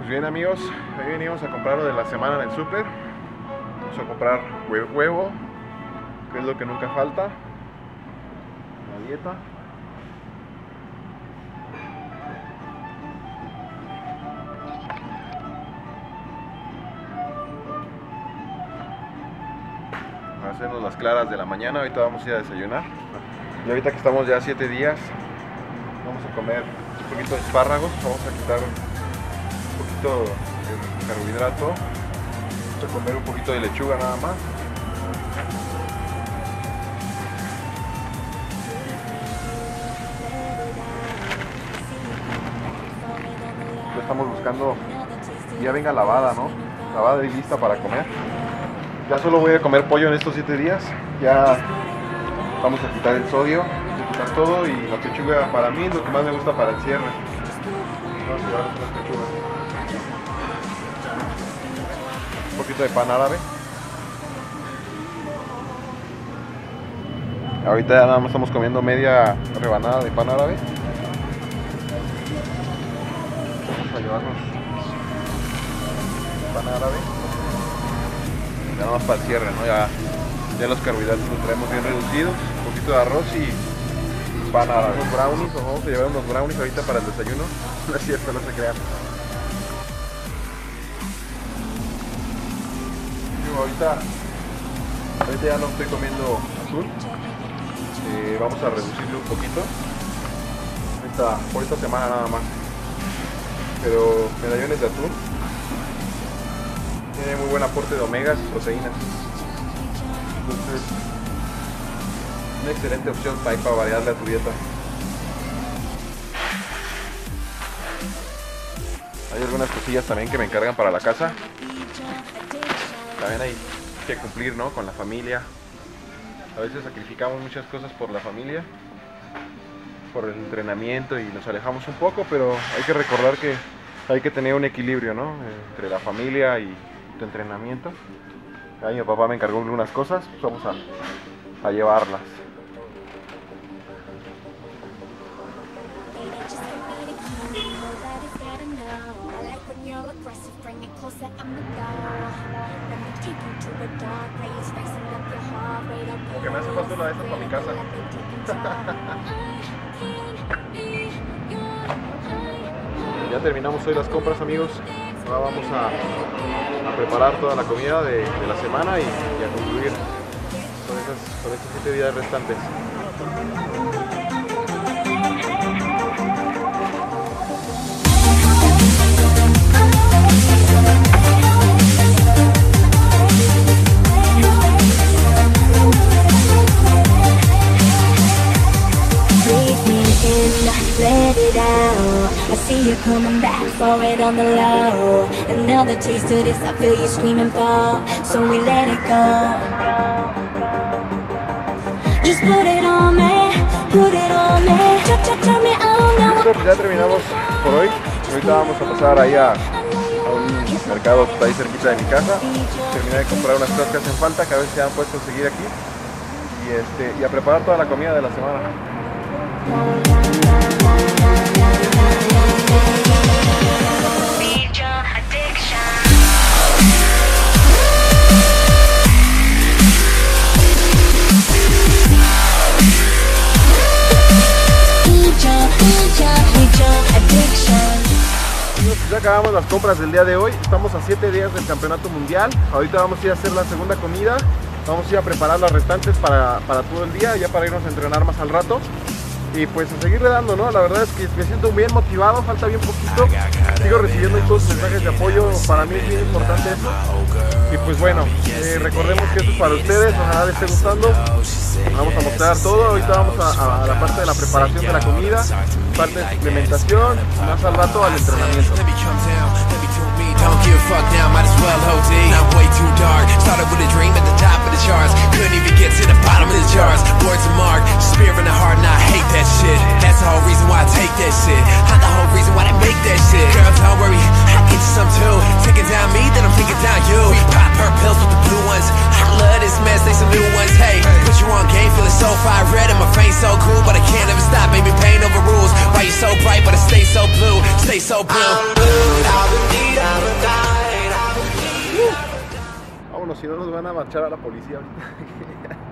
Pues bien, amigos, hoy venimos a comprar lo de la semana en el súper. Vamos a comprar huevo, que es lo que nunca falta en la dieta. Para hacernos las claras de la mañana, ahorita vamos a ir a desayunar. Y ahorita que estamos ya 7 días, vamos a comer un poquito de espárragos, vamos a quitar poquito de carbohidrato, voy a comer un poquito de lechuga nada más. Lo estamos buscando, ya venga lavada, ¿no? Lavada y lista para comer. Ya solo voy a comer pollo en estos 7 días. Ya vamos a quitar el sodio, vamos a quitar todo, y la pechuga para mí es lo que más me gusta para el cierre. Vamos a llevar las pechugas. Un poquito de pan árabe. Ahorita ya nada más estamos comiendo media rebanada de pan árabe. Vamos a llevarnos pan árabe. Ya nada más para el cierre, ¿no? Ya los carbohidratos los traemos bien reducidos. Un poquito de arroz y pan árabe. Unos brownies, o vamos a llevar unos brownies ahorita para el desayuno. No es cierto, no se crean. Ahorita ya no estoy comiendo azul, vamos a reducirlo un poquito por esta semana nada más, pero medallones de atún tiene muy buen aporte de omegas y proteínas, entonces una excelente opción para variarle a tu dieta. Hay algunas cosillas también que me encargan para la casa. También hay que cumplir, ¿no?, con la familia. A veces sacrificamos muchas cosas por la familia, por el entrenamiento, y nos alejamos un poco, pero hay que recordar que hay que tener un equilibrio, ¿no?, entre la familia y tu entrenamiento. Ahí mi papá me encargó unas cosas, pues vamos a llevarlas. Como que me hace falta una de esas para mi casa. Ya terminamos hoy las compras, amigos. Ahora vamos a preparar toda la comida de la semana y a concluir con estos 7 días restantes. Let it out, I see you coming back for it on the low. Another taste to this, I feel you screaming for. So we let it go. Just put it on me, put it on me. Turn me on now. Ya terminamos por hoy. Ahorita vamos a pasar ahí a un mercado que está ahí cerquita de mi casa. Terminé de comprar unas cosas que hacen falta, que a veces se han puesto a seguir aquí. Y a preparar toda la comida de la semana. Ya acabamos las compras del día de hoy. Estamos a 7 días del campeonato mundial. Ahorita vamos a ir a hacer la segunda comida. Vamos a ir a preparar las restantes para todo el día, ya para irnos a entrenar más al rato. Y pues a seguirle dando, ¿no? La verdad es que me siento bien motivado, falta bien poquito. Sigo recibiendo todos los mensajes de apoyo, para mí es bien importante eso. Y pues bueno, recordemos que esto es para ustedes, ojalá les esté gustando. Vamos a mostrar todo, ahorita vamos a la parte de la preparación de la comida, parte de implementación, más al rato al entrenamiento. Don't give a fuck now, might as well OD. Now I'm way too dark, started with a dream at the top of the charts. Couldn't even get to the bottom of the jars. Words of mark, spear in the heart and I hate that shit. That's the whole reason why I take that shit. I'm the whole reason why they make that shit. Girl, don't worry, I'll get you some too. Taking down me, then I'm taking down you. We pop her pills with the blue ones. I love this mess, they some new ones, hey. Put you on game, feeling so fire red and my face so cool, but I can't ever stop, baby, pain overrules. Why you so bright, but I stay so blue, stay so blue. I'm blue, I would need teléfono, si no nos van a marchar a la policía ahorita.